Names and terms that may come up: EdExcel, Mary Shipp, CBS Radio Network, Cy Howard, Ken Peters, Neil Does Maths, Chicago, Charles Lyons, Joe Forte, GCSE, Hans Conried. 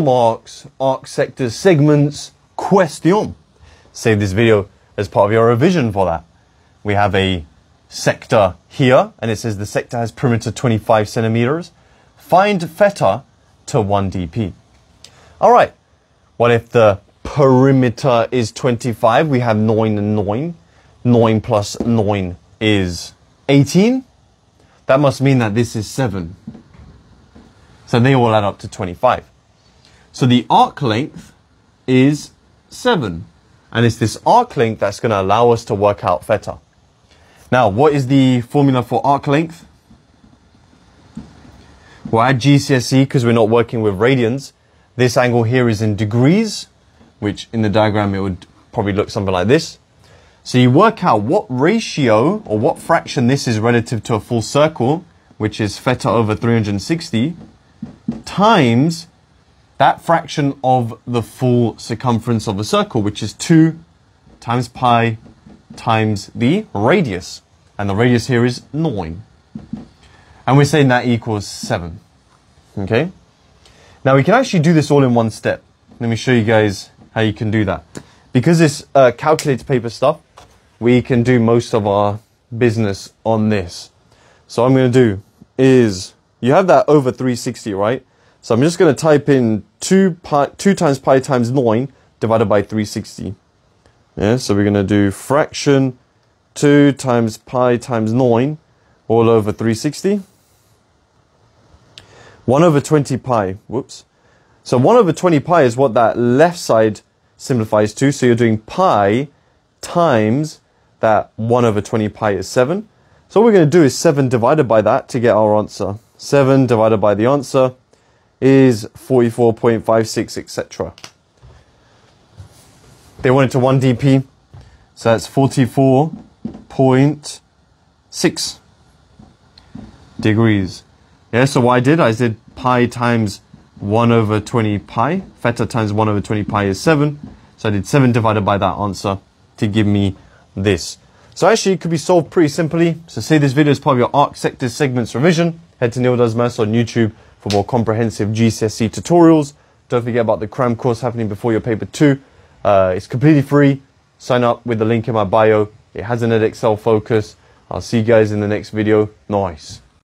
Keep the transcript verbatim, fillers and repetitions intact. Marks, arc sectors, segments, question. Save this video as part of your revision for that. We have a sector here, and it says the sector has perimeter twenty-five centimeters. Find theta to one d p. All right, what if the perimeter is twenty-five? We have nine and nine. nine plus nine is eighteen. That must mean that this is seven. So they all add up to twenty-five. So the arc length is seven. And it's this arc length that's going to allow us to work out theta. Now, what is the formula for arc length? Well, at G C S E, because we're not working with radians, this angle here is in degrees, which in the diagram it would probably look something like this. So you work out what ratio or what fraction this is relative to a full circle, which is theta over three hundred sixty, times that fraction of the full circumference of a circle, which is two times pi times the radius. And the radius here is nine. And we're saying that equals seven. Okay? Now we can actually do this all in one step. Let me show you guys how you can do that. Because this uh, calculator paper stuff, we can do most of our business on this. So what I'm going to do is, you have that over three hundred sixty, right? So I'm just going to type in two, pi, two times pi times nine divided by three hundred sixty. Yeah, so we're going to do fraction two times pi times nine all over three hundred sixty. one over twenty pi, whoops. So one over twenty pi is what that left side simplifies to. So you're doing pi times that one over twenty pi is seven. So what we're going to do is seven divided by that to get our answer. seven divided by the answer is forty-four point five six, et cetera. They want it to one d p, so that's forty-four point six degrees. Yeah, so what I did, I did pi times one over twenty pi. Theta times one over twenty pi is seven. So I did seven divided by that answer to give me this. So actually, it could be solved pretty simply. So say this video is part of your arc sectors segments revision. Head to Neil Does Maths on YouTube for more comprehensive G C S E tutorials. Don't forget about the cram course happening before your paper two. Uh, it's completely free. Sign up with the link in my bio. It has an EdExcel focus. I'll see you guys in the next video. Nice.